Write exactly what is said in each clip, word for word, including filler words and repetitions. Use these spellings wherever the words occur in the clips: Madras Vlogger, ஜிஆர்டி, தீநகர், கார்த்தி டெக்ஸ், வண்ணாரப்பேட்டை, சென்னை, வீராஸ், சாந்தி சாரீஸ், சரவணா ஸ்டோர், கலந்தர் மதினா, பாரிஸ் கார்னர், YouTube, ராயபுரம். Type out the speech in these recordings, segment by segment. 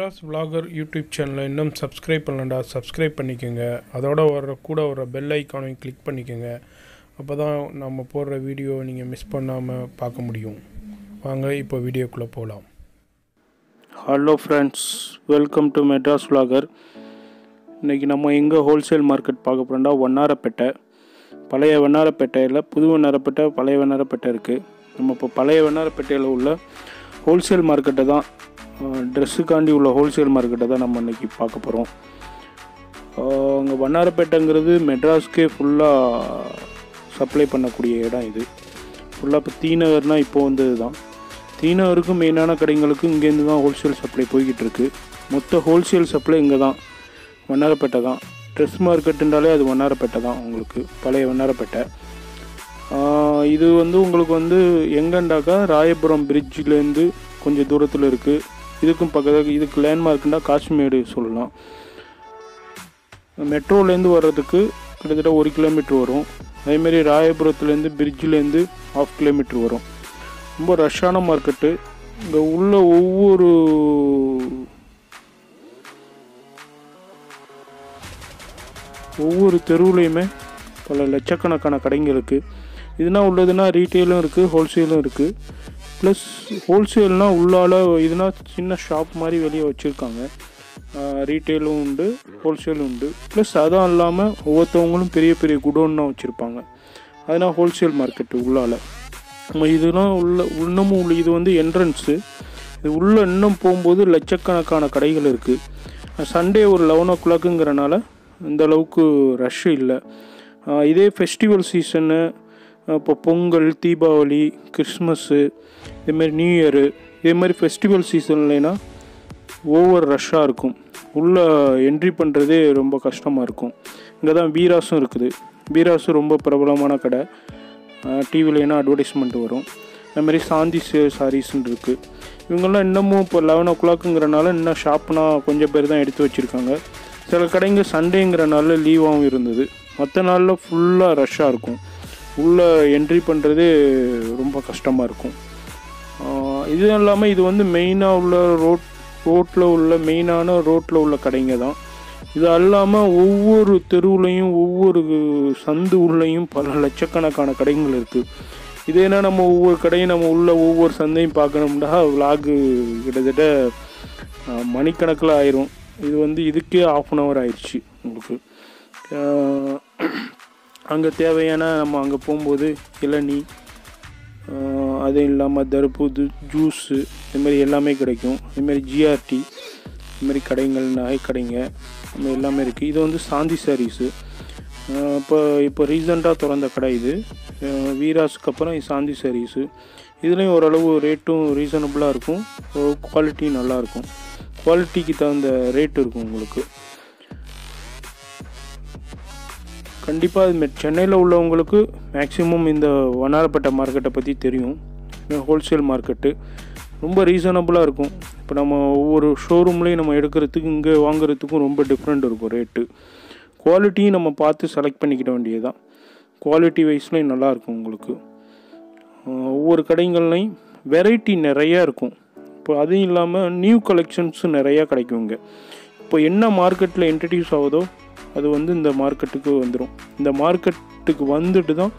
Madras Vlogger YouTube channel innum subscribe pannanda subscribe pannikenga adoda varra kuda varra bell icon ay click pannikenga appoda nama podra video neenga miss pannama paaka mudiyum vaanga ipo video kulla polam hello friends welcome to Madras Vlogger இன்னைக்கு நம்ம எங்க wholesale market பார்க்க போறோம்டா வண்ணாரப்பேட்டை பழைய வண்ணாரப்பேட்டையில புது வண்ணாரப்பேட்டை பழைய வண்ணாரப்பேட்டை இருக்கு நம்ம இப்ப பழைய வண்ணாரப்பேட்டையில உள்ள ஹோல்சேல் மார்க்கெட்டை தான் ட்ரெஸ்ஸுக்காண்டி உள்ள ஹோல்சேல் மார்க்கெட்டை தான் நம்ம இன்னைக்கு பார்க்க போறோம் அங்க வண்ணாரப்பேட்டைங்கிறது மெட்ராஸ்க்கே ஃபுல்லா சப்ளை பண்ணக்கூடிய இடம் இது ஃபுல்லா இப்ப தீநகர்னா இப்போ வந்தது தான் தீநகருக்கு மெயினான கடைங்களுக்கு இங்க இருந்து தான் ஹோல்சேல் சப்ளை போயிட்டு இருக்கு மொத்த ஹோல்சேல் சப்ளை இங்க தான் வண்ணாரப்பேட்டை தான் ட்ரெஸ் மார்க்கெட்டுன்றாலே அது வண்ணாரப்பேட்டை தான் உங்களுக்கு பழைய வண்ணாரப்பேட்டை இது வந்து உங்களுக்கு வந்து எங்கண்டாக்கா ராயபுரம் பிரிட்ஜிலேருந்து கொஞ்சம் தூரத்தில் இருக்குது இதுக்கும் பக்கத்தில் இதுக்கு லேண்ட்மார்க்குண்டா காஷ்மீடு சொல்லலாம் மெட்ரோலேருந்து வர்றதுக்கு கிட்டத்தட்ட ஒரு கிலோமீட்டர் வரும் அதேமாரி ராயபுரத்துலேருந்து பிரிட்ஜிலேருந்து ஆஃப் கிலோமீட்டர் வரும் ரொம்ப ரஷ்ஷான மார்க்கெட்டு இங்கே உள்ள ஒவ்வொரு ஒவ்வொரு தெருவுலையுமே பல லட்சக்கணக்கான கடைங்க இருக்குது இதுனா உள்ளதுன்னா ரீட்டெயிலும் இருக்குது ஹோல்சேலும் இருக்குது ப்ளஸ் ஹோல்சேல்னால் உள்ளால் இதுனா சின்ன ஷாப் மாதிரி வெளியே வச்சுருக்காங்க ரீட்டெயிலும் உண்டு ஹோல்சேலும் உண்டு ப்ளஸ் அதான் இல்லாமல் ஒவ்வொருத்தவங்களும் பெரிய பெரிய குடோன்னா வச்சுருப்பாங்க அதனால் ஹோல்சேல் மார்க்கெட்டு உள்ளால் நம்ம இதெல்லாம் உள்ள இன்னமும் உள்ள இது வந்து என்ட்ரன்ஸு இது உள்ளே இன்னும் போகும்போது லட்சக்கணக்கான கடைகள் இருக்குது சண்டே ஒரு லெவன் ஓ கிளாக்குங்கிறனால இந்தளவுக்கு ரஷ் இல்லை இதே ஃபெஸ்டிவல் சீசனு இப்போ பொங்கல் தீபாவளி கிறிஸ்மஸ்ஸு இதேமாதிரி நியூ இயரு இதே மாதிரி ஃபெஸ்டிவல் சீசன்லனா ஓவர் ரஷ்ஷாக இருக்கும் உள்ளே என்ட்ரி பண்ணுறதே ரொம்ப கஷ்டமாக இருக்கும் இங்கே தான் வீராஸும் இருக்குது வீராஸும் ரொம்ப பிரபலமான கடை டிவிலேனா அட்வர்டைஸ்மெண்ட் வரும் அதுமாதிரி சாந்தி சாரீஸ்ன்னு இருக்குது இவங்கெல்லாம் இன்னமும் இப்போ லெவன் ஓ கிளாக்குங்கிறனால இன்னும் ஷாப்னா கொஞ்சம் பேர் தான் எடுத்து வச்சுருக்காங்க சில கடைங்க சண்டேங்கிறனால லீவாகவும் இருந்தது மற்ற நாளில் ஃபுல்லாக ரஷ்ஷாக இருக்கும் உள்ளே என்ட்ரி பண்ணுறது ரொம்ப கஷ்டமாக இருக்கும் இது இல்லாமல் இது வந்து மெயினாக உள்ள ரோட் ரோட்டில் உள்ள மெயினான ரோட்டில் உள்ள கடைங்க தான் இது அல்லாமல் ஒவ்வொரு தெருவுலையும் ஒவ்வொரு சந்து உள்ளேயும் பல லட்சக்கணக்கான கடைகள் இருக்குது இதேனா நம்ம ஒவ்வொரு கடையும் நம்ம உள்ள ஒவ்வொரு சந்தையும் பார்க்கணும்னா விலாகு கிட்டத்தட்ட மணிக்கணக்கில் ஆயிரும் இது வந்து இதுக்கே ஆஃப் அன் ஹவர் ஆயிடுச்சு உங்களுக்கு அங்கே தேவையான நம்ம அங்கே போகும்போது இளநீ அதுவும் இல்லாமல் தர்பூசணி ஜூஸு இதுமாரி எல்லாமே கிடைக்கும் இதுமாரி ஜிஆர்டி இதுமாரி கடைங்கள் நகை கடைங்க இதுமாதிரி எல்லாமே இருக்குது இது வந்து சாந்தி சாரீஸு இப்போ இப்போ ரீசண்டாக திறந்த கடை இது வீராஸுக்கு அப்புறம் இது சாந்தி சாரீஸு இதுலேயும் ஓரளவு ரேட்டும் ரீசனபுளாக இருக்கும் குவாலிட்டி நல்லாயிருக்கும் குவாலிட்டிக்கு தகுந்த ரேட் இருக்கும் உங்களுக்கு கண்டிப்பாக அது சென்னையில் உள்ளவங்களுக்கு மேக்ஸிமம் இந்த வண்ணாரப்பேட்டை மார்க்கெட்டை பற்றி தெரியும் ஹோல்சேல் மார்க்கெட்டு ரொம்ப ரீசனபுளாக இருக்கும் இப்போ நம்ம ஒவ்வொரு ஷோரூம்லேயும் நம்ம எடுக்கிறதுக்கு இங்கே வாங்குறதுக்கும் ரொம்ப டிஃப்ரெண்ட் இருக்கும் ரேட்டு குவாலிட்டியும் நம்ம பார்த்து செலக்ட் பண்ணிக்கிட வேண்டியது தான் குவாலிட்டி வைஸ்லேயும் நல்லாயிருக்கும் உங்களுக்கு ஒவ்வொரு கடைகள்லையும் வெரைட்டி நிறையா இருக்கும் இப்போ அதுவும் இல்லாமல் நியூ கலெக்ஷன்ஸும் நிறையா கிடைக்குங்க இப்போ என்ன மார்க்கெட்டில் இன்ட்ரடியூஸ் ஆகுதோ அது வந்து இந்த மார்க்கெட்டுக்கு வந்துடும் இந்த மார்க்கெட்டுக்கு வந்துட்டு தான்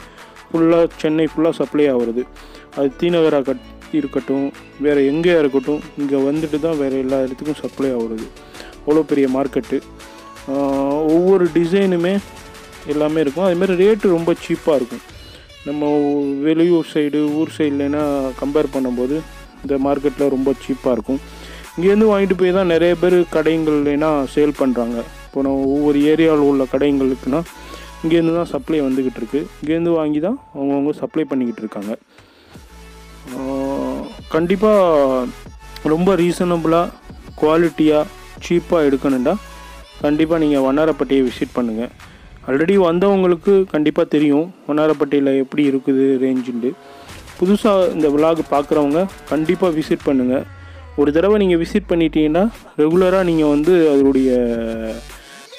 ஃபுல்லாக சென்னை ஃபுல்லாக சப்ளை ஆகுறது அது தீநகராக இருக்கட்டும் வேறு எங்கேயா இருக்கட்டும் இங்கே வந்துட்டு தான் வேறு எல்லா இடத்துக்கும் சப்ளை ஆகுறது அவ்வளோ பெரிய மார்க்கெட்டு ஒவ்வொரு டிசைனுமே எல்லாமே இருக்கும் அதேமாதிரி ரேட்டு ரொம்ப சீப்பாக இருக்கும் நம்ம வெளியூர் சைடு ஊர் சைடுலனா கம்பேர் பண்ணும்போது இந்த மார்க்கெட்டில் ரொம்ப சீப்பாக இருக்கும் இங்கேருந்து வாங்கிட்டு போய் தான் நிறைய பேர் கடைங்கள்னா சேல் பண்ணுறாங்க இப்போ நம்ம ஒவ்வொரு ஏரியாவில் உள்ள கடைங்களுக்குன்னா இங்கேருந்து தான் சப்ளை வந்துக்கிட்டு இருக்குது இங்கேருந்து வாங்கி தான் அவங்கவுங்க சப்ளை பண்ணிக்கிட்டு இருக்காங்க கண்டிப்பாக ரொம்ப ரீசனபுளாக குவாலிட்டியாக சீப்பாக எடுக்கணுண்டா கண்டிப்பாக நீங்கள் வண்ணாரப்பேட்டையை விசிட் பண்ணுங்கள் ஆல்ரெடி வந்தவங்களுக்கு கண்டிப்பாக தெரியும் வண்ணாரப்பேட்டையில் எப்படி இருக்குது ரேஞ்சுண்டு புதுசாக இந்த விலாக் பார்க்குறவங்க கண்டிப்பாக விசிட் பண்ணுங்கள் ஒரு தடவை நீங்கள் விசிட் பண்ணிட்டீங்கன்னா ரெகுலராக நீங்கள் வந்து அதனுடைய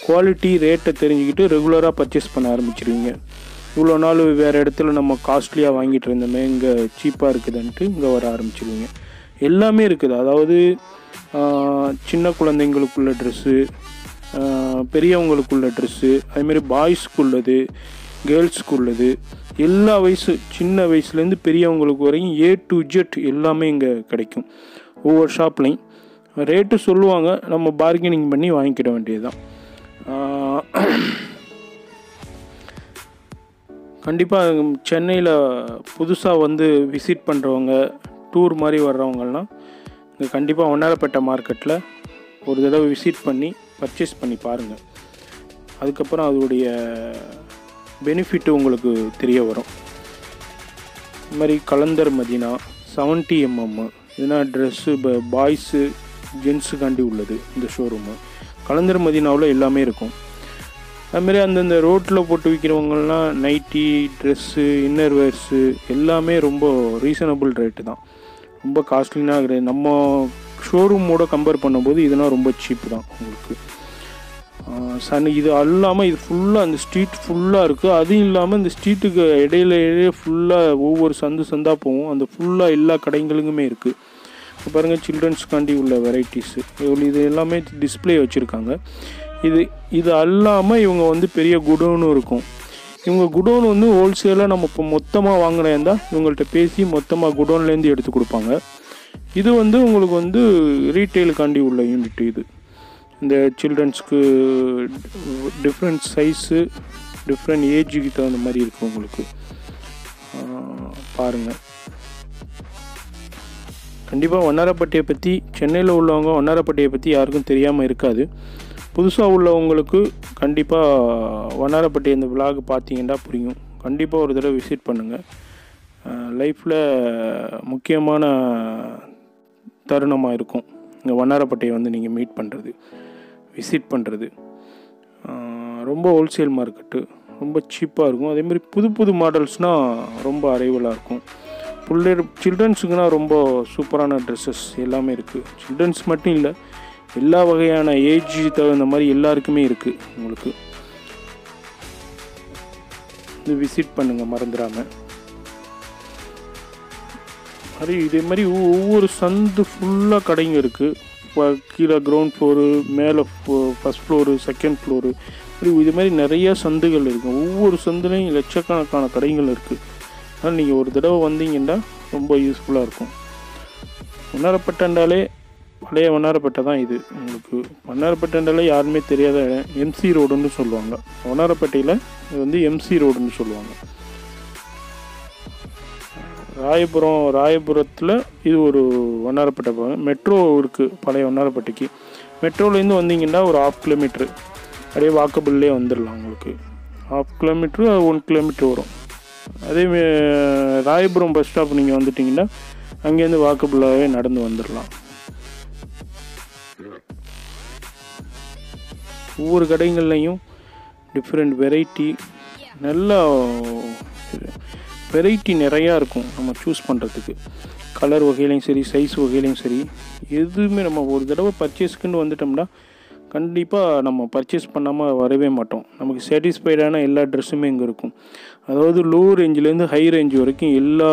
குவாலிட்டி ரேட்டை தெரிஞ்சுக்கிட்டு ரெகுலராக பர்ச்சேஸ் பண்ண ஆரம்பிச்சிருவீங்க இவ்வளோ நாள் வேறு இடத்துல நம்ம காஸ்ட்லியாக வாங்கிட்டு இருந்தோமே இங்கே சீப்பாக இருக்குதுன்ட்டு இங்கே வர ஆரம்பிச்சிருவீங்க எல்லாமே இருக்குது அதாவது சின்ன குழந்தைகளுக்குள்ள ட்ரெஸ்ஸு, பெரியவங்களுக்குள்ள ட்ரெஸ்ஸு, அதுமாரி பாய்ஸ்க்குள்ளது, கேர்ள்ஸ்க்குள்ளது, எல்லா வயசு சின்ன வயசுலேருந்து பெரியவங்களுக்கு வரைக்கும் ஏ டு ஜெட் எல்லாமே இங்கே கிடைக்கும். ஒவ்வொரு ஷாப்லையும் ரேட்டு சொல்லுவாங்க, நம்ம பார்கெனிங் பண்ணி வாங்கிக்கிட வேண்டியது தான். கண்டிப்பாக சென்னையில் புதுசாக வந்து விசிட் பண்ணுறவங்க, டூர் மாதிரி வர்றவங்கள்லாம் இங்கே கண்டிப்பாக வண்ணாரப்பேட்டை மார்க்கெட்டில் ஒரு தடவை விசிட் பண்ணி பர்ச்சேஸ் பண்ணி பாருங்கள். அதுக்கப்புறம் அதோடைய பெனிஃபிட்டு உங்களுக்கு தெரிய வரும். இது மாதிரி கலந்தர் மதினா செவன்ட்டி எம்எம் இதுனா ட்ரெஸ்ஸு, இப்போ பாய்ஸு ஜென்ஸுக்காண்டி உள்ளது இந்த ஷோரூமு. கலந்தர் மதினாவில் எல்லாமே இருக்கும். அதுமாரி அந்தந்த ரோட்டில் போட்டு விற்கிறவங்கள்லாம் நைட்டி, ட்ரெஸ்ஸு, இன்னர்வேர்ஸு எல்லாமே ரொம்ப ரீசனபிள் ரேட்டு தான். ரொம்ப காஸ்ட்லினா கிடையாது. நம்ம ஷோரூமோடு கம்பேர் பண்ணும்போது இதெல்லாம் ரொம்ப சீப்பு தான் உங்களுக்கு. சன் இது அல்லாமல் இது ஃபுல்லாக அந்த ஸ்ட்ரீட் ஃபுல்லாக இருக்குது. அதுவும் இல்லாமல் இந்த ஸ்ட்ரீட்டுக்கு இடையில இடையே ஃபுல்லாக ஒவ்வொரு சந்து சந்தாக போகும். அந்த ஃபுல்லாக எல்லா கடைங்களுமே இருக்குது. இப்போ பாருங்கள், சில்ட்ரன்ஸ்காண்டி உள்ள வெரைட்டிஸு இது எல்லாமே டிஸ்பிளே வச்சுருக்காங்க. இது இது அல்லாமல் இவங்க வந்து பெரிய குடோனும் இருக்கும். இவங்க குடோன் வந்து ஹோல்சேலாக நம்ம இப்போ மொத்தமாக வாங்கினா இருந்தால் இவங்கள்ட்ட பேசி மொத்தமாக குடோன்லேருந்து எடுத்து கொடுப்பாங்க. இது வந்து உங்களுக்கு வந்து ரீட்டெயிலுக்காண்டி உள்ள யூனிட். இது இந்த சில்ட்ரன்ஸ்க்கு டிஃப்ரெண்ட் சைஸு, டிஃப்ரெண்ட் ஏஜுக்கு தகுந்த மாதிரி இருக்கும் உங்களுக்கு. பாருங்கள், கண்டிப்பாக வண்ணாரப்பேட்டையை பற்றி, சென்னையில் உள்ளவங்க வண்ணாரப்பேட்டையை பற்றி யாருக்கும் தெரியாமல் இருக்காது. புதுசாக உள்ளவங்களுக்கு கண்டிப்பாக வண்ணாரப்பேட்டை இந்த விலாக் பார்த்தீங்கன்னா புரியும். கண்டிப்பாக ஒரு தடவை விசிட் பண்ணுங்கள். லைஃப்பில் முக்கியமான தருணமாக இருக்கும் இங்கே வண்ணாரப்பேட்டையை வந்து நீங்கள் மீட் பண்ணுறது, விசிட் பண்ணுறது. ரொம்ப ஹோல்சேல் மார்க்கெட்டு, ரொம்ப சீப்பாக இருக்கும். அதேமாதிரி புது புது மாடல்ஸ்னால் ரொம்ப அரைவலாக இருக்கும். பிள்ளைகள் சில்ட்ரன்ஸுக்குன்னா ரொம்ப சூப்பரான ட்ரெஸ்ஸஸ் எல்லாமே இருக்குது. சில்ட்ரன்ஸ் மட்டும் இல்லை, எல்லா வகையான ஏஜ் தகுந்த மாதிரி எல்லாருக்குமே இருக்குது உங்களுக்கு. இது விசிட் பண்ணுங்கள் மறந்துடாமல். அது இதே மாதிரி ஒவ்வொரு சந்து ஃபுல்லாக கடைங்க இருக்குது. இப்போ கீழே கிரவுண்ட் ஃப்ளோரு, மேலே ஃபஸ்ட் ஃப்ளோரு, செகண்ட் ஃப்ளோரு, இது மாதிரி நிறையா சந்துகள் இருக்குது. ஒவ்வொரு சந்துலையும் லட்சக்கணக்கான கடைகள் இருக்குது. அதனால் நீங்கள் ஒரு தடவை வந்தீங்கன்னா ரொம்ப யூஸ்ஃபுல்லாக இருக்கும். வண்ணாரப்பேட்டைண்டாலே பழைய வண்ணாரப்பேட்டை தான் இது உங்களுக்கு. வண்ணாரப்பேட்டைண்டாலே யாருமே தெரியாத எம்சி ரோடுன்னு சொல்லுவாங்க. வண்ணாரப்பேட்டையில் இது வந்து எம்சி ரோடுன்னு சொல்லுவாங்க. ராயபுரம் ராயபுரத்தில் இது ஒரு வண்ணாரப்பேட்டை போவாங்க. மெட்ரோ இருக்குது பழைய வண்ணாரப்பேட்டைக்கு. மெட்ரோலேருந்து வந்தீங்கன்னா ஒரு ஹாஃப் கிலோமீட்ரு அப்படியே வாக்கபிள்லே வந்துடலாம் உங்களுக்கு. ஹாஃப் கிலோமீட்ரு ஒன் கிலோமீட்ரு வரும். அதே ராயபுரம் பஸ் ஸ்டாப் நீங்கள் வந்துட்டிங்கன்னா அங்கேருந்து வாக்கபிளாகவே நடந்து வந்துடலாம். ஒவ்வொரு கடைகள்லையும் டிஃப்ரெண்ட் வெரைட்டி, நல்லா வெரைட்டி நிறையா இருக்கும் நம்ம சூஸ் பண்ணுறதுக்கு. கலர் வகையிலையும் சரி, சைஸ் வகையிலையும் சரி, எதுவுமே நம்ம ஒரு தடவை பர்ச்சேஸ்க்குன்னு வந்துட்டோம்னா கண்டிப்பாக நம்ம பர்ச்சேஸ் பண்ணாமல் வரவே மாட்டோம். நமக்கு சாட்டிஸ்ஃபைடான எல்லா ட்ரெஸ்ஸுமே இங்கே இருக்கும். அதாவது லோ ரேஞ்சிலேருந்து ஹை ரேஞ்ச் வரைக்கும் எல்லா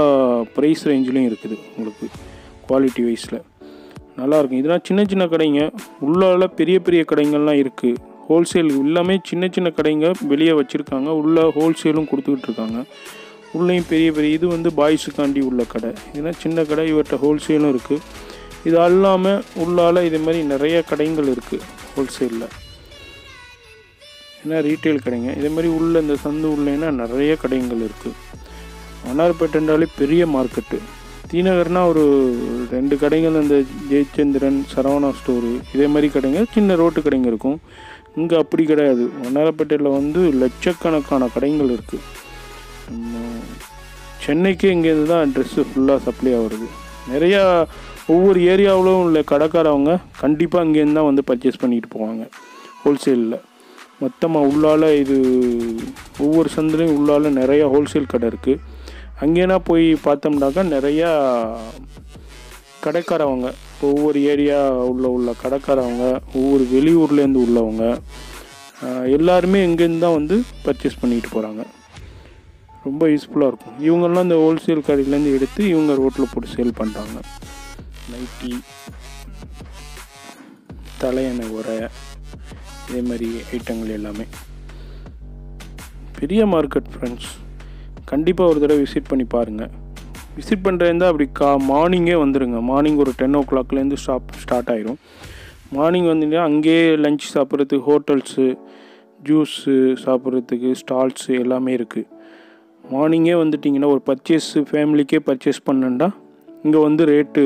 ப்ரைஸ் ரேஞ்சிலையும் இருக்குது உங்களுக்கு. குவாலிட்டி வைஸில் நல்லாயிருக்கும். இதெல்லாம் சின்ன சின்ன கடைங்க, உள்ளால பெரிய பெரிய கடைங்கள்லாம் இருக்குது. ஹோல்சேல் எல்லாமே சின்ன சின்ன கடைங்க வெளியே வச்சுருக்காங்க, உள்ளே ஹோல்சேலும் கொடுத்துக்கிட்டு இருக்காங்க. உள்ளேயும் பெரிய பெரிய இது வந்து பாய்ஸுக்காண்டி உள்ள கடை. இதுனா சின்ன கடை, இவர்கிட்ட ஹோல்சேலும் இருக்குது. இது அல்லாமல் உள்ளால் இது மாதிரி நிறைய கடைகள் இருக்குது ஹோல்சேலில். ஏன்னா ரீட்டைல் கடைங்க. இதே மாதிரி உள்ள இந்த சந்து உள்ளேன்னா நிறைய கடைகள் இருக்குது. வண்ணாரப்பேட்டைண்டாலே பெரிய மார்க்கெட்டு. தீநகர்னால் ஒரு ரெண்டு கடைகள், அந்த ஜெயச்சந்திரன், சரவணா ஸ்டோரு, இதே மாதிரி கடைங்க சின்ன ரோட்டு கடைங்க இருக்கும். இங்கே அப்படி கிடையாது. வண்ணாரப்பேட்டையில் வந்து லட்சக்கணக்கான கடைகள் இருக்குது. சென்னைக்கு இங்கேருந்து தான் ட்ரெஸ்ஸு ஃபுல்லாக சப்ளை ஆகுறது. நிறையா ஒவ்வொரு ஏரியாவிலும் உள்ள கடைக்காரவங்க கண்டிப்பாக இங்கேருந்து தான் வந்து பர்ச்சேஸ் பண்ணிக்கிட்டு போவாங்க ஹோல்சேலில். மொத்தமாக உள்ளால் இது ஒவ்வொரு சந்திலையும் உள்ளால் நிறையா ஹோல்சேல் கடை இருக்குது. அங்கேனா போய் பார்த்தோம்னாக்கா நிறையா கடைக்காரவங்க, இப்போ ஒவ்வொரு ஏரியா உள்ள உள்ள கடைக்காரவங்க, ஒவ்வொரு வெளியூர்லேருந்து உள்ளவங்க எல்லாருமே இங்கேருந்து தான் வந்து பர்ச்சேஸ் பண்ணிக்கிட்டு போகிறாங்க. ரொம்ப யூஸ்ஃபுல்லாக இருக்கும். இவங்கெல்லாம் இந்த ஹோல்சேல் கடையிலேருந்து எடுத்து இவங்க ரோட்டில் போட்டு சேல் பண்ணுறாங்க. நைட்டி, தலையணை உரை இதே மாதிரி ஐட்டங்கள் எல்லாமே பெரிய மார்க்கெட் ஃப்ரெண்ட்ஸ். கண்டிப்பாக ஒரு தடவை விசிட் பண்ணி பாருங்கள். விசிட் பண்ணுறதுந்தால் அப்படி கா மார்னிங்கே வந்துடுங்க. மார்னிங் ஒரு டென் ஓ கிளாக்லேருந்து ஷாப் ஸ்டார்ட் ஆகிரும். மார்னிங் வந்துட்டா அங்கேயே லஞ்ச் சாப்பிட்றதுக்கு ஹோட்டல்ஸு, ஜூஸு சாப்பிட்றதுக்கு ஸ்டால்ஸு எல்லாமே இருக்குது. மார்னிங்கே வந்துட்டிங்கன்னா ஒரு பர்ச்சேஸு ஃபேமிலிக்கே பர்ச்சேஸ் பண்ணுண்டா இங்கே வந்து ரேட்டு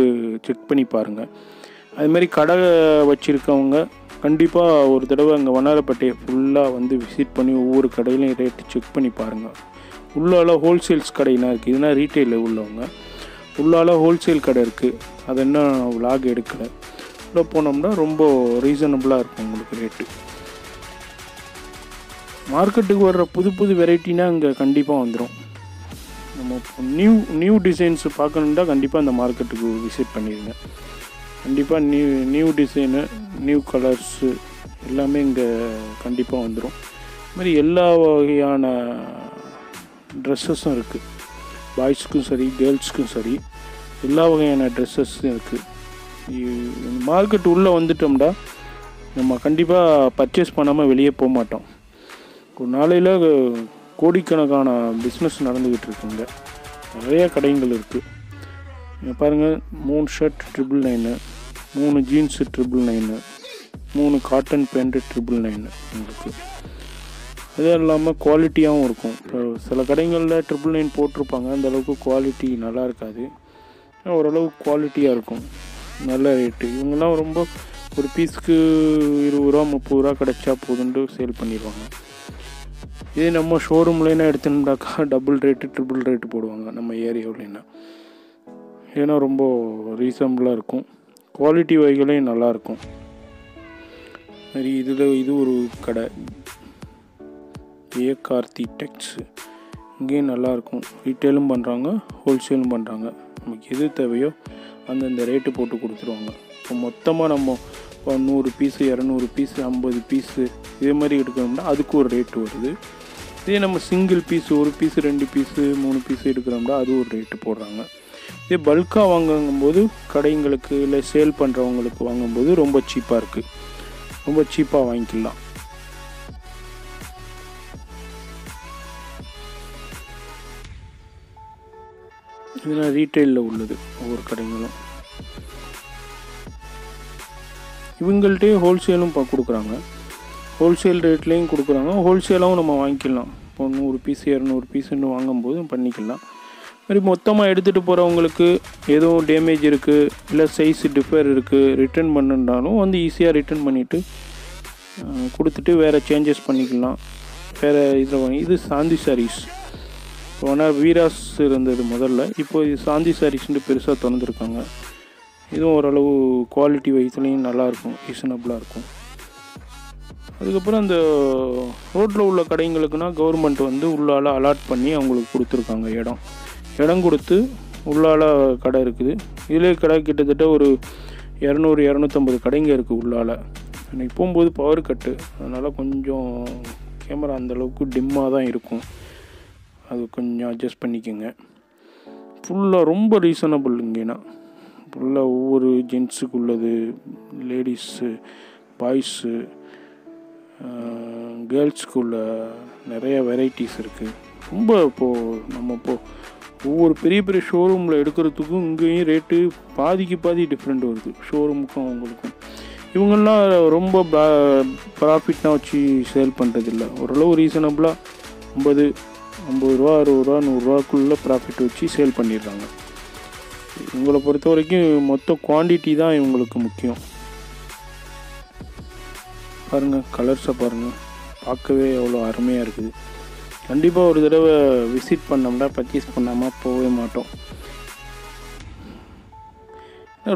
செக் பண்ணி பாருங்கள். அதுமாரி கடை வச்சுருக்கவங்க கண்டிப்பாக ஒரு தடவை அங்கே வண்ணாரப்பேட்டையை ஃபுல்லாக வந்து விசிட் பண்ணி ஒவ்வொரு கடையிலையும் ரேட்டு செக் பண்ணி பாருங்கள். உள்ளால ஹோல்சேல்ஸ் கடைனா இருக்குது, இதுனா ரீட்டெயிலில் உள்ளவங்க. உள்ளால ஹோல்சேல் கடை இருக்குது, அது என்ன விலாக் எடுக்கலை. உள்ளே போனோம்னா ரொம்ப ரீசனபுளாக இருக்கும் உங்களுக்கு ரேட்டு. மார்க்கெட்டுக்கு வர்ற புது புது வெரைட்டினா இங்கே கண்டிப்பாக வந்துடும். நம்ம நியூ நியூ டிசைன்ஸ் பார்க்கணுன்னா கண்டிப்பாக அந்த மார்க்கெட்டுக்கு விசிட் பண்ணிடுங்க. கண்டிப்பாக new new design new colours எல்லாமே இங்கே கண்டிப்பாக வந்துடும். இதுமாதிரி எல்லா வகையான ட்ரெஸ்ஸஸும் இருக்குது. பாய்ஸ்க்கும் சரி கேர்ள்ஸ்க்கும் சரி எல்லா வகையான ட்ரெஸ்ஸஸும் இருக்குது. மார்க்கெட் உள்ளே வந்துட்டோம்னா நம்ம கண்டிப்பாக பர்ச்சேஸ் பண்ணாமல் வெளியே போக மாட்டோம். ஒரு நாளையில் கோடிக்கணக்கான பிஸ்னஸ் நடந்துக்கிட்டு இருக்குங்க. நிறையா கடைகள் இருக்குது பாருங்கள். மூணு ஷர்ட் ட்ரிபிள் நைனு, மூணு ஜீன்ஸு ட்ரிபிள் நைனு, மூணு காட்டன் பேண்ட்டு ட்ரிபிள் நைனு உங்களுக்கு. அதே இல்லாமல் குவாலிட்டியாகவும் இருக்கும். இப்போ சில கடைகளில் ட்ரிபிள் நைன் போட்டிருப்பாங்க, அந்தளவுக்கு குவாலிட்டி நல்லா இருக்காது. ஓரளவுக்கு குவாலிட்டியாக இருக்கும், நல்ல ரேட்டு. இவங்கெல்லாம் ரொம்ப ஒரு பீஸுக்கு இருபது ரூபா முப்பது ரூபா கிடச்சா போதுன்ட்டு சேல் பண்ணிடுவாங்க. இதே நம்ம ஷோரூம்லேனா எடுத்துனோம்னாக்கா டபுள் ரேட்டு ட்ரிபிள் ரேட்டு போடுவாங்க நம்ம ஏரியாவிலேனா. ஏன்னா ரொம்ப ரீசனபுளாக இருக்கும், குவாலிட்டி வகைகளையும் நல்லாயிருக்கும். சரி, இதில் இது ஒரு கடை ஏ கார்த்தி டெக்ஸு. இங்கேயும் நல்லாயிருக்கும், ரீட்டெயிலும் பண்ணுறாங்க ஹோல்சேலும் பண்ணுறாங்க. நமக்கு எது தேவையோ அந்தந்த ரேட்டு போட்டு கொடுத்துருவாங்க. இப்போ மொத்தமாக நம்ம நூறு பீஸு இரநூறு பீஸு ஐம்பது பீஸு இதே மாதிரி எடுக்கிறோம்னா அதுக்கு ஒரு ரேட்டு வருது. இதே நம்ம சிங்கிள் பீஸு ஒரு பீஸு ரெண்டு பீஸு மூணு பீஸு எடுக்கிறோம்னா அது ஒரு ரேட்டு போடுறாங்க. இதே பல்காக வாங்கும்போது கடைங்களுக்கு இல்லை சேல் பண்ணுறவங்களுக்கு வாங்கும்போது ரொம்ப சீப்பாக இருக்குது, ரொம்ப சீப்பாக வாங்கிக்கலாம். இதெல்லாம் ரீட்டெயிலில் உள்ளது ஒவ்வொரு கடைங்களும். இவங்கள்ட்டே ஹோல்சேலும் கொடுக்குறாங்க, ஹோல்சேல் ரேட்லேயும் கொடுக்குறாங்க. ஹோல்சேலாகவும் நம்ம வாங்கிக்கலாம். இப்போ நூறு பீஸு இரநூறு பீஸுன்னு வாங்கும்போது பண்ணிக்கலாம். மாதிரி மொத்தமாக எடுத்துகிட்டு போகிறவங்களுக்கு எதுவும் டேமேஜ் இருக்குது இல்லை சைஸ் டிஃபர் இருக்குது ரிட்டர்ன் பண்ணுனாலும் வந்து ஈஸியாக ரிட்டர்ன் பண்ணிவிட்டு கொடுத்துட்டு வேறு சேஞ்சஸ் பண்ணிக்கலாம். வேறு இதில் வாங்கி இது சாந்தி சாரீஸ். இப்போ ஆனால் வீராஸ் இருந்தது முதல்ல, இப்போ இது சாந்தி சாரீஸ்ன்ட்டு பெருசாக திறந்துருக்காங்க. இதுவும் ஓரளவு குவாலிட்டி வைஸ்லேயும் நல்லாயிருக்கும், ரீசனபுளாக இருக்கும். அதுக்கப்புறம் அந்த ரோட்டில் உள்ள கடைங்களுக்குன்னா கவர்மெண்ட் வந்து உள்ளால அலாட் பண்ணி அவங்களுக்கு கொடுத்துருக்காங்க இடம். இடம் கொடுத்து உள்ளால கடை இருக்குது. இதிலே கடை கிட்டத்தட்ட ஒரு இரநூறு இரநூத்தம்பது கடைங்க இருக்குது உள்ளால. அன்றைக்கி போகும்போது பவர் கட்டு, அதனால் கொஞ்சம் கேமரா அந்தளவுக்கு டிம்மாக தான் இருக்கும், அது கொஞ்சம் அட்ஜஸ்ட் பண்ணிக்கோங்க. ஃபுல்லாக ரொம்ப ரீசனபுள் இங்கேனா. ஃபுல்லாக ஒவ்வொரு ஜென்ஸுக்கு உள்ளது, லேடிஸு பாய்ஸு கேர்ள்ஸ்க்கு உள்ள நிறைய வெரைட்டிஸ் இருக்குது. ரொம்ப இப்போது நம்ம இப்போது ஒவ்வொரு பெரிய பெரிய ஷோரூமில் எடுக்கிறதுக்கும் இங்கேயும் ரேட்டு பாதிக்கு பாதி டிஃப்ரெண்ட் வருது ஷோரூமுக்கும் அவங்களுக்கும். இவங்கெல்லாம் ரொம்ப ப்ராஃபிட்னா வச்சு சேல் பண்ணுறதில்ல, ஓரளவு ரீசனபுளாக ஐம்பது ஐம்பது ரூபா அறுபது ரூபா நூறுரூவாக்குள்ளே ப்ராஃபிட் வச்சு சேல் பண்ணிடுறாங்க. இவங்களை பொறுத்த வரைக்கும் மொத்த குவான்டிட்டி தான் இவங்களுக்கு முக்கியம். பாருங்கள் கலர்ஸை பாருங்கள், பார்க்கவே அவ்வளோ அருமையாக இருக்குது. கண்டிப்பாக ஒரு தடவை விசிட் பண்ணோம்னா பர்ச்சேஸ் பண்ணாமல் போகவே மாட்டோம்.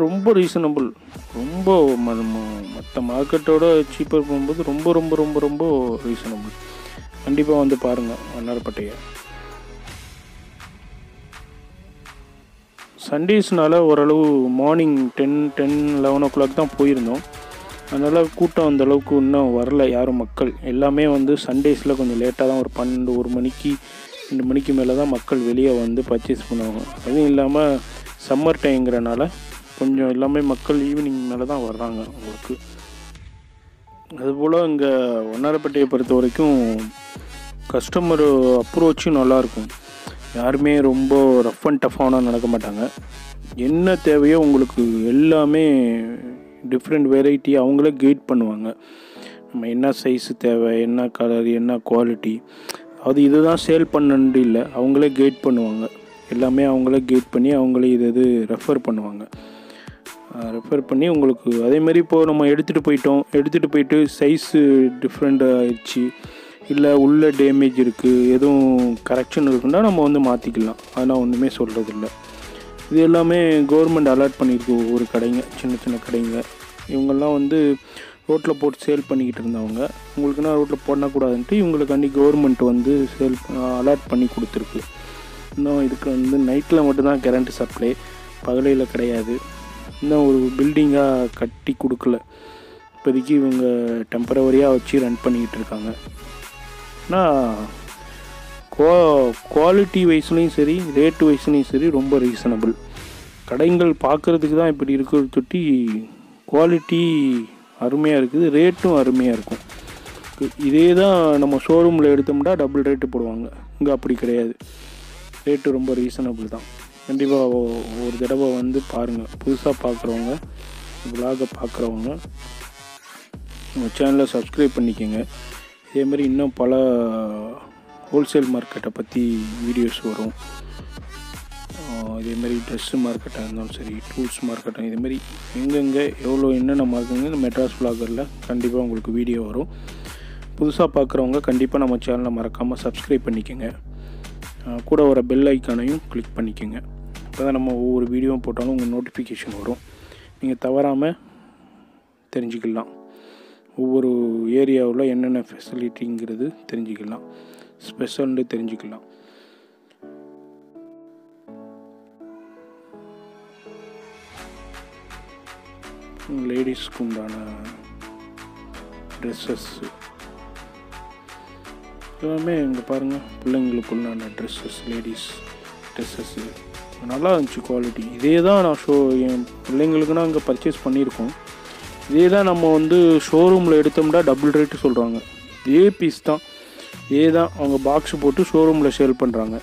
ரொம்ப ரீசனபுள், ரொம்ப மற்ற மார்க்கெட்டோட சீப்பாக போகும்போது ரொம்ப ரொம்ப ரொம்ப ரொம்ப ரீசனபுள். கண்டிப்பாக வந்து பாருங்கள் வண்ணாரப்பேட்டையை. சண்டேஸ்னால் ஓரளவு morning ten ten eleven o'clock தான் போயிருந்தோம். அதனால் கூட்டம் அந்தளவுக்கு இன்னும் வரல யாரும் மக்கள். எல்லாமே வந்து சண்டேஸில் கொஞ்சம் லேட்டாக தான் ஒரு பன்னெண்டு ஒரு மணிக்கு ரெண்டு மணிக்கு மேலே தான் மக்கள் வெளியே வந்து பர்ச்சேஸ் பண்ணுவாங்க. அதுவும் இல்லாமல் சம்மர் டைங்கிறனால கொஞ்சம் எல்லாமே மக்கள் ஈவினிங் மேலே தான் வர்றாங்க. அவங்களுக்கு அதுபோல் இங்கே வண்ணாரப்பேட்டையை பொறுத்த வரைக்கும் கஸ்டமர் அப்ரோச்சும் நல்லாயிருக்கும். யாருமே ரொம்ப ரஃப் அண்ட் டஃப்பான நடக்க மாட்டாங்க. என்ன தேவையோ உங்களுக்கு எல்லாமே டிஃப்ரெண்ட் வெரைட்டி அவங்களே கைட் பண்ணுவாங்க. நம்ம என்ன சைஸு தேவை, என்ன கலர், என்ன குவாலிட்டி, அது இது தான் சேல் பண்ணணுன்னு இல்லை, அவங்களே கைட் பண்ணுவாங்க. எல்லாமே அவங்களே கைட் பண்ணி அவங்களே இது இது ரெஃபர் பண்ணுவாங்க. ரெஃபர் பண்ணி உங்களுக்கு அதேமாதிரி இப்போது நம்ம எடுத்துகிட்டு போயிட்டோம், எடுத்துகிட்டு போயிட்டு சைஸு டிஃப்ரெண்ட் ஆகிடுச்சு, இல்லை உள்ளே டேமேஜ் இருக்குது, எதுவும் கரெக்ஷன் இருக்குன்னா நம்ம வந்து மாற்றிக்கலாம். அதெல்லாம் ஒன்றுமே சொல்கிறது இல்லை. இது எல்லாமே கவர்மெண்ட் அலாட் பண்ணியிருக்கு. ஒவ்வொரு கடைங்க, சின்ன சின்ன கடைங்க, இவங்கெல்லாம் வந்து ரோட்டில் போட்டு சேல் பண்ணிக்கிட்டு இருந்தவங்க, உங்களுக்குன்னா ரோட்டில் போடக்கூடாதுன்ட்டு இவங்களுக்காண்டி கவர்மெண்ட் வந்து சேல் அலாட் பண்ணி கொடுத்துருக்கு. இன்னும் இதுக்கு வந்து நைட்டில் மட்டும்தான் கரண்ட் சப்ளை, பகலையில் கிடையாது. இன்னும் ஒரு பில்டிங்காக கட்டி கொடுக்கல. இப்போதைக்கு இவங்க டெம்பரவரியாக வச்சு ரன் பண்ணிக்கிட்டு இருக்காங்க. ஆனால் குவா குவாலிட்டி வைஸ்லையும் சரி, ரேட் வைஸ்லையும் சரி, ரொம்ப ரீசனபிள். கடைகள் பார்க்குறதுக்கு தான் இப்படி இருக்கிறது தொட்டி குவாலிட்டி அருமையாக இருக்குது, ரேட்டும் அருமையாக இருக்கும். இதே தான் நம்ம ஷோரூமில் எடுத்தோம்னா டபுள் ரேட்டு போடுவாங்க, இங்கே அப்படி கிடையாது, ரேட்டு ரொம்ப ரீசனபிள் தான். கண்டிப்பாக ஒரு தடவை வந்து பாருங்கள். புதுசாக பார்க்குறவங்க, விலாகை பார்க்குறவங்க நம்ம சேனலை சப்ஸ்கிரைப் பண்ணிக்கோங்க. இதேமாதிரி இன்னும் பல ஹோல்சேல் மார்க்கெட்டை பற்றி வீடியோஸ் வரும். இதேமாதிரி ட்ரெஸ்ஸு மார்க்கெட்டாக இருந்தாலும் சரி, டூல்ஸ் மார்க்கெட்டாக, இதேமாதிரி எங்கெங்கே எவ்வளோ என்னென்ன மார்க்குங்க மெட்ராஸ் வ்ளாகரில் கண்டிப்பாக உங்களுக்கு வீடியோ வரும். புதுசாக பார்க்குறவங்க கண்டிப்பாக நம்ம சேனலை மறக்காமல் சப்ஸ்கிரைப் பண்ணிக்கோங்க. கூட வர பெல் ஐக்கானையும் கிளிக் பண்ணிக்கோங்க. அப்போ தான் நம்ம ஒவ்வொரு வீடியோவும் போட்டாலும் உங்கள் நோட்டிஃபிகேஷன் வரும், நீங்கள் தவறாமல் தெரிஞ்சுக்கலாம். ஒவ்வொரு ஏரியாவில் என்னென்ன ஃபெசிலிட்டிங்கிறது தெரிஞ்சுக்கலாம், ஸ்பெஷல்னு தெரிஞ்சுக்கலாம். லேடிஸ்க்கு உண்டான ட்ரெஸ்ஸஸ்ஸு எல்லாமே இங்கே பாருங்கள். பிள்ளைங்களுக்கு உண்டான ட்ரெஸ்ஸஸ், லேடிஸ் ட்ரெஸ்ஸஸ்ஸு நல்லா இருந்துச்சு குவாலிட்டி. இதே தான் நான் ஷோ என் பிள்ளைங்களுக்குன்னா அங்கே பர்ச்சேஸ் பண்ணியிருக்கோம். இதே தான் நம்ம வந்து ஷோரூமில் எடுத்தோம்னா டபுள் ரேட்டு சொல்கிறாங்க. இதே பீஸ் தான், இதே தான் அவங்க பாக்ஸு போட்டு ஷோரூமில் சேல் பண்ணுறாங்க.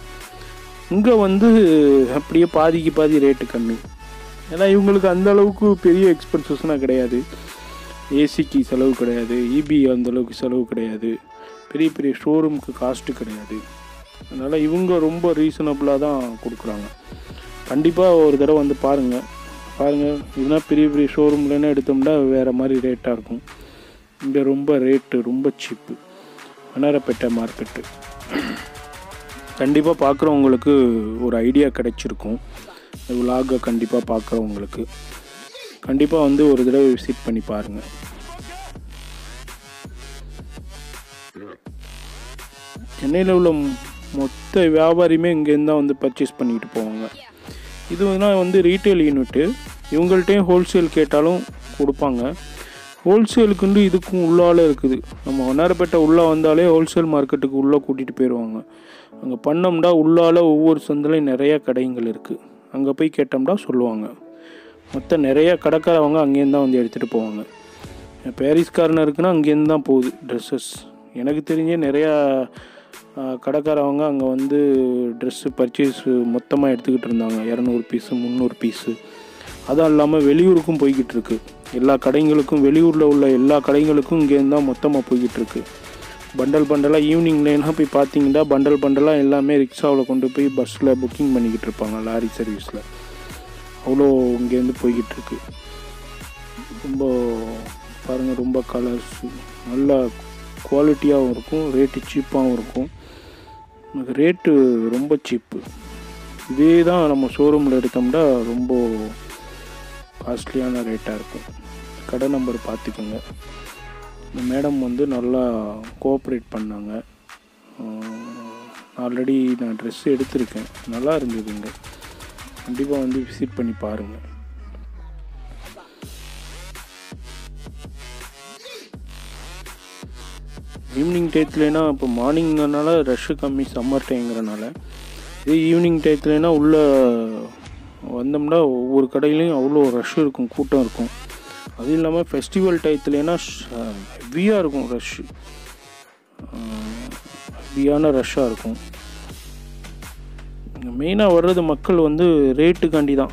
இங்கே வந்து அப்படியே பாதிக்கு பாதி ரேட்டு கம்மி. ஏன்னா இவங்களுக்கு அந்தளவுக்கு பெரிய எக்ஸ்பென்சஸ்னால் கிடையாது. ஏசிக்கு செலவு கிடையாது, இபி அந்தளவுக்கு செலவு கிடையாது, பெரிய பெரிய ஷோரூமுக்கு காஸ்ட்டு கிடையாது. அதனால் இவங்க ரொம்ப ரீசனபுளாக தான் கொடுக்குறாங்க. கண்டிப்பாக ஒரு தடவை வந்து பாருங்கள். பாருங்கள், இதுனா பெரிய பெரிய ஷோரூம்லன்னு எடுத்தோம்னா வேறு மாதிரி ரேட்டாக இருக்கும். இங்கே ரொம்ப ரேட்டு ரொம்ப சீப்பு. வண்ணாரப்பேட்டை மார்க்கெட்டு கண்டிப்பாக பார்க்குறவங்களுக்கு ஒரு ஐடியா கிடைச்சிருக்கும். விலாகை கண்டிப்பாக பார்க்குறவங்களுக்கு கண்டிப்பாக வந்து ஒரு தடவை விசிட் பண்ணி பாருங்கள். சென்னையில் உள்ள மொத்த வியாபாரியுமே இங்கேருந்து தான் வந்து பர்ச்சேஸ் பண்ணிக்கிட்டு போவாங்க. இதுனா வந்து ரீட்டைல் யூனிட்டு. இவங்கள்ட்டையும் ஹோல்சேல் கேட்டாலும் கொடுப்பாங்க. ஹோல்சேலுக்குண்டு இதுக்கும் உள்ளால் இருக்குது. நம்ம வண்ணாரப்பேட்டை உள்ளே வந்தாலே ஹோல்சேல் மார்க்கெட்டுக்கு உள்ளே கூட்டிகிட்டு போயிடுவாங்க. அங்கே பண்ணோம்னா உள்ளால் ஒவ்வொரு சந்திலையும் நிறையா கடைங்கள் இருக்குது. அங்கே போய் கேட்டோம்னா சொல்லுவாங்க. மொத்தம் நிறையா கடைக்காரவங்க அங்கேருந்து தான் வந்து எடுத்துகிட்டு போவாங்க. பாரிஸ் கார்னர் இருக்குன்னா அங்கேருந்து தான் போகுது ட்ரெஸ்ஸஸ். எனக்கு தெரிஞ்சே நிறையா கடைக்காரவங்க அங்கே வந்து ட்ரெஸ்ஸு பர்ச்சேஸ் மொத்தமாக எடுத்துக்கிட்டு இருந்தாங்க. இரநூறு பீஸு, முந்நூறு பீஸு. அதுவும் இல்லாமல் வெளியூருக்கும் போய்கிட்டு இருக்கு. எல்லா கடைங்களுக்கும், வெளியூரில் உள்ள எல்லா கடைங்களுக்கும் இங்கேருந்து தான் மொத்தமாக போய்கிட்டுருக்கு. பண்டல் பண்டலாக ஈவினிங்லாம் போய் பார்த்தீங்கன்னா பண்டல் பண்டலாக எல்லாமே ரிக்ஷாவில் கொண்டு போய் பஸ்ஸில் புக்கிங் பண்ணிக்கிட்டு இருப்பாங்க, லாரி சர்வீஸில். அவ்வளோ இங்கேருந்து போய்கிட்டுருக்கு. ரொம்ப பாருங்கள், ரொம்ப கலர்ஸ், நல்லா குவாலிட்டியாகவும் இருக்கும், ரேட்டு சீப்பாகவும் இருக்கும். ரேட்டு ரொம்ப சீப்பு. இதே தான் நம்ம ஷோரூமில் எடுத்தோம்னா ரொம்ப காஸ்ட்லியான ரேட்டாக இருக்கும். கடை நம்பர் பார்த்துக்கோங்க. இந்த மேடம் வந்து நல்லா கோஆப்ரேட் பண்ணாங்க. ஆல்ரெடி நான் ட்ரெஸ்ஸு எடுத்திருக்கேன், நல்லா இருந்ததுங்க. கண்டிப்பாக வந்து விசிட் பண்ணி பாருங்கள். ஈவினிங் டயத்துலனா, இப்போ மார்னிங்கிறனால ரஷ்ஷு கம்மி, சம்மர் டைங்கிறனால. இதே ஈவினிங் டயத்துலனா உள்ளே வந்தோம்னா ஒவ்வொரு கடையிலையும் அவ்வளோ ரஷ் இருக்கும், கூட்டம் இருக்கும். அது இல்லாமல் ஃபெஸ்டிவல் டைத்துலனா ஹெவியாக இருக்கும், ரஷ் ஹெவியான ரஷ்ஷாக இருக்கும். மெயினாக வர்றது மக்கள் வந்து ரேட்டுக்காண்டி தான்.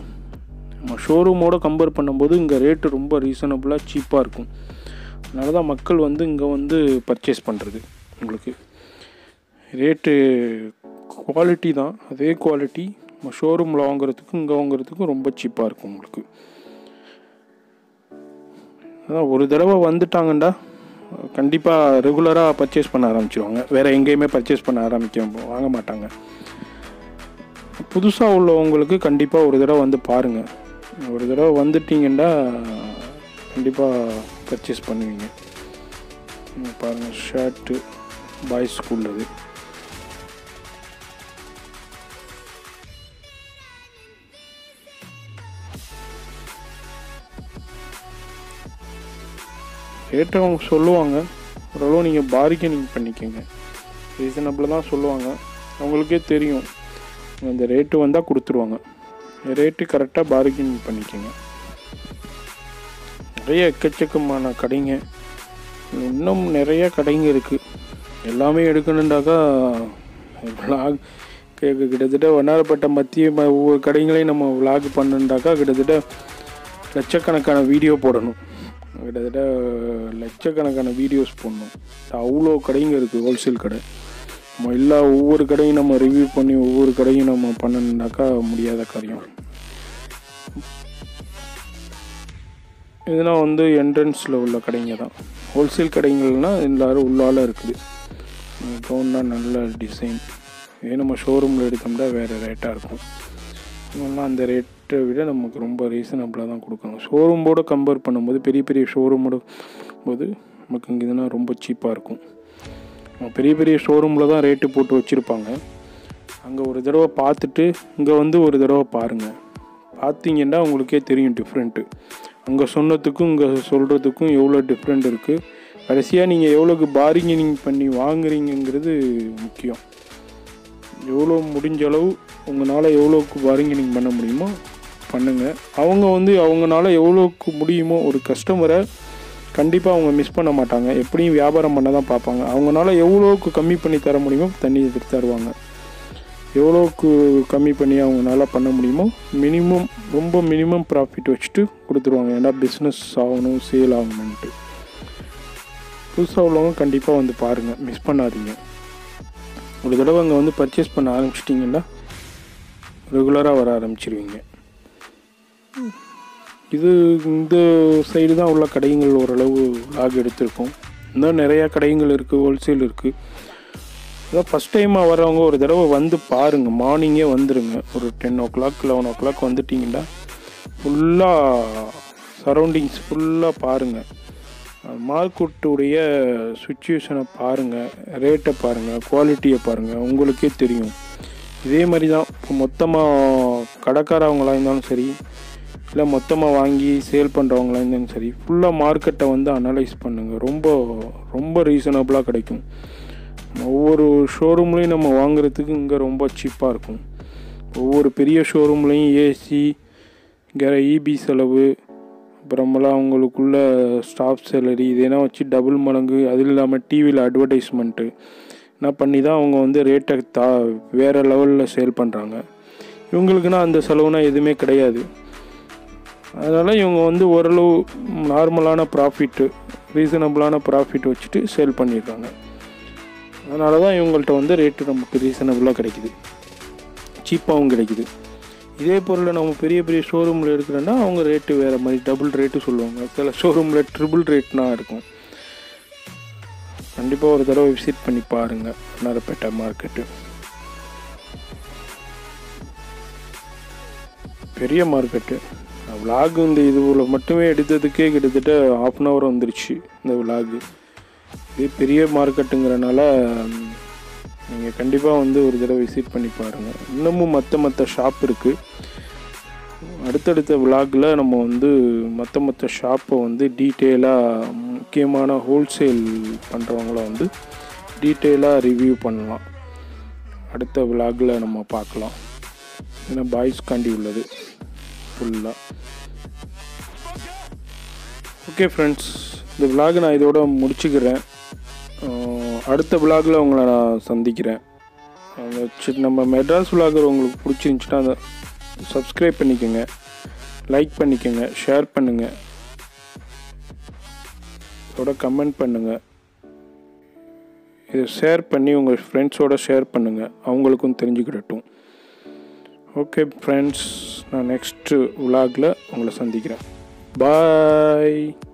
நம்ம ஷோரூமோடு கம்பேர் பண்ணும்போது இங்கே ரேட்டு ரொம்ப ரீசனபுளாக சீப்பாக இருக்கும். அதனால தான் மக்கள் வந்து இங்கே வந்து பர்ச்சேஸ் பண்ணுறது. உங்களுக்கு ரேட்டு குவாலிட்டி தான், அதே குவாலிட்டி நம்ம ஷோரூமில் வாங்குறதுக்கும் இங்கே வாங்குறதுக்கும் ரொம்ப சீப்பாக இருக்கும் உங்களுக்கு. அதான் ஒரு தடவை வந்துட்டாங்கண்டா கண்டிப்பாக ரெகுலராக பர்ச்சேஸ் பண்ண ஆரம்பிச்சிடுவாங்க. வேறு எங்கேயுமே பர்ச்சேஸ் பண்ண ஆரம்பிக்க வாங்க மாட்டாங்க. புதுசாக உள்ளவங்களுக்கு கண்டிப்பாக ஒரு தடவை வந்து பாருங்கள். ஒரு தடவை வந்துட்டிங்கண்டா கண்டிப்பாக பர்ச்சேஸ் பண்ணுவீங்க. பாருங்கள், ஷர்ட்டு பாய்ஸ் ஸ்கூல்லது. கேட்டவங்க சொல்லுவாங்க, ஓரளவு நீங்கள் பார்கெனிங் பண்ணிக்கோங்க, ரீசனபிள் தான் சொல்லுவாங்க. அவங்களுக்கே தெரியும் அந்த ரேட்டு வந்தால் கொடுத்துருவாங்க. ரேட்டு கரெக்டாக பார்கெனிங் பண்ணிக்கோங்க. நிறைய எக்கச்சக்கமான கடைங்க, இன்னும் நிறைய கடைங்க இருக்குது. எல்லாமே எடுக்கணுண்டாக்கா விலாக் கிட்டத்தட்ட வண்ணாரப்பேட்டை மத்திய ஒவ்வொரு கடைங்களையும் நம்ம விலாக் பண்ணுண்டாக்கா கிட்டத்தட்ட லட்சக்கணக்கான வீடியோ போடணும். கிட்டத்தட்ட லட்சக்கணக்கான வீடியோஸ் போடணும். அவ்வளோ கடைங்க இருக்குது, ஹோல்சேல் கடை. நம்ம எல்லா ஒவ்வொரு கடையும் நம்ம ரிவ்யூ பண்ணி ஒவ்வொரு கடையும் நம்ம பண்ணணுன்னாக்கா முடியாத காரியம். இதெல்லாம் வந்து என்ட்ரன்ஸில் உள்ள கடைங்க தான். ஹோல்சேல் கடைங்கள்னால் எல்லோரும் உள்ளால இருக்குது. கவுன்னா நல்ல டிசைன். இதே நம்ம ஷோரூமில் எடுத்தோம்னா வேறு ரேட்டாக இருக்கும். இன்னும் அந்த ரேட்டை விட நமக்கு ரொம்ப ரீசனபிளாக தான் கொடுக்கணும். ஷோரூமோடு கம்பேர் பண்ணும்போது, பெரிய பெரிய ஷோரூமோட போது நமக்கு இங்கே இதுனா ரொம்ப சீப்பாக இருக்கும். பெரிய பெரிய ஷோரூமில் தான் ரேட்டு போட்டு வச்சுருப்பாங்க. அங்கே ஒரு தடவை பார்த்துட்டு இங்கே வந்து ஒரு தடவை பாருங்கள். பார்த்தீங்கன்னா உங்களுக்கே தெரியும் டிஃப்ரெண்ட்டு. அங்கே சொன்னதுக்கும் இங்கே சொல்கிறதுக்கும் எவ்வளோ டிஃப்ரெண்ட் இருக்குது. கடைசியாக நீங்கள் எவ்வளோக்கு பார்கெனிங் பண்ணி வாங்குறீங்கிறது முக்கியம். எவ்வளோ முடிஞ்ச அளவு உங்களால் எவ்வளோக்கு பார்கெனிங் பண்ண முடியுமோ பண்ணுங்கள். அவங்க வந்து அவங்களால எவ்வளோக்கு முடியுமோ, ஒரு கஸ்டமரை கண்டிப்பாக அவங்க மிஸ் பண்ண மாட்டாங்க. எப்படியும் வியாபாரம் பண்ண தான் பார்ப்பாங்க. அவங்களால எவ்வளோக்கு கம்மி பண்ணி தர முடியுமோ தண்ணி எடுத்து தருவாங்க. எவ்வளோக்கு கம்மி பண்ணி அவங்களால பண்ண முடியுமோ மினிமம், ரொம்ப மினிமம் ப்ராஃபிட் வச்சுட்டு கொடுத்துருவாங்க. ஏன்னா பிஸ்னஸ் ஆகணும், சேல் ஆகணும்ன்ட்டு. புதுசாக உள்ளவங்க கண்டிப்பாக வந்து பாருங்கள், மிஸ் பண்ணாதீங்க. ஒரு தடவை அங்கே வந்து பர்ச்சேஸ் பண்ண ஆரம்பிச்சிட்டிங்கன்னா ரெகுலராக வர ஆரம்பிச்சிருவீங்க. இது இந்த சைடு தான் உள்ள கடைகள் ஓரளவு லாக் எடுத்திருக்கோம். இன்னும் நிறையா கடைகள் இருக்குது, ஹோல்சேல் இருக்குது. அதான் ஃபஸ்ட் டைமாக வரவங்க ஒரு தடவை வந்து பாருங்கள். மார்னிங்கே வந்துடுங்க. ஒரு ten o'clock eleven o'clock வந்துட்டிங்கன்னா ஃபுல்லாக சரௌண்டிங்ஸ் ஃபுல்லாக பாருங்கள். மார்க்கெட்டுடைய சுச்சுவேஷனை பாருங்கள், ரேட்டை பாருங்கள், குவாலிட்டியை பாருங்கள். உங்களுக்கே தெரியும். இதே மாதிரி தான் இப்போ மொத்தமாக கடைக்காரவங்களாக இருந்தாலும் சரி, இல்லை மொத்தமாக வாங்கி சேல் பண்ணுறவங்களாக இருந்தாலும் சரி, ஃபுல்லாக மார்க்கெட்டை வந்து அனலைஸ் பண்ணுங்கள். ரொம்ப ரொம்ப ரீசனபிளாக கிடைக்கும். ஒவ்வொரு ஷோரூம்லேயும் நம்ம வாங்குறதுக்கு இங்கே ரொம்ப சீப்பாக இருக்கும். ஒவ்வொரு பெரிய ஷோரூம்லேயும் ஏசி வேறு இபி செலவு, அப்புறமெல்லாம் அவங்களுக்குள்ள ஸ்டாஃப் சேலரி, இதெல்லாம் வச்சு டபுள் மடங்கு. அது இல்லாமல் டிவியில் அட்வர்டைஸ்மெண்ட்டு என்ன பண்ணி தான் அவங்க வந்து ரேட்டை தா வேறு லெவலில் சேல் பண்ணுறாங்க. இவங்களுக்குன்னா அந்த செலவுனால் எதுவுமே கிடையாது. அதனால் இவங்க வந்து ஓரளவு நார்மலான ப்ராஃபிட்டு, ரீசனபிளான ப்ராஃபிட் வச்சுட்டு சேல் பண்ணிடுறாங்க. அதனால தான் இவங்கள்ட்ட வந்து ரேட்டு நமக்கு ரீசனபுளாக கிடைக்குது, சீப்பாகவும் கிடைக்குது. இதே பொருளை நம்ம பெரிய பெரிய ஷோரூமில் எடுக்கிறோன்னா அவங்க ரேட்டு வேறு மாதிரி டபுள் ரேட்டு சொல்லுவாங்க. சில ஷோரூமில் ட்ரிபிள் ரேட்னா இருக்கும். கண்டிப்பாக ஒரு தடவை விசிட் பண்ணி பாருங்கள் வண்ணாரப்பேட்டை மார்க்கெட்டு. பெரிய மார்க்கெட்டு. விலாகு இந்த இதுல மட்டுமே எடுத்ததுக்கே கிட்டத்தட்ட ஹாஃப் அன் ஹவர் வந்துருச்சு இந்த விலாகு. இது பெரிய மார்க்கெட்டுங்கிறனால நீங்கள் கண்டிப்பாக வந்து ஒரு தடவை விசிட் பண்ணி பாருங்கள். இன்னமும் மற்ற மற்ற ஷாப் இருக்குது. அடுத்தடுத்த விலாகில் நம்ம வந்து மற்ற மற்ற ஷாப்பை வந்து டீட்டெயிலாக, முக்கியமான ஹோல்சேல் பண்ணுறவங்கள வந்து டீட்டெயிலாக ரிவ்யூ பண்ணலாம். அடுத்த விலாகில் நம்ம பார்க்கலாம். ஏன்னா பாய்ஸ்காண்டி உள்ளது ஃபுல்லாக. Okay friends, the vlog na idoda mudichikuren. அடுத்த vlogல உங்களை நான் சந்திக்கிறேன். நம்ம மெட்ராஸ் vlogger உங்களுக்கு பிடிச்சிருந்துச்சுனா subscribe பண்ணிக்கங்க. Like பண்ணிக்கங்க, share பண்ணுங்க. இதோட comment பண்ணுங்க. இத share பண்ணி உங்க ஃப்ரெண்ட்ஸோட share பண்ணுங்க. அவங்களுக்கும் தெரிஞ்சிக்கிடட்டும். Okay friends, நான் next vlogல உங்களை சந்திக்கிறேன். Bye.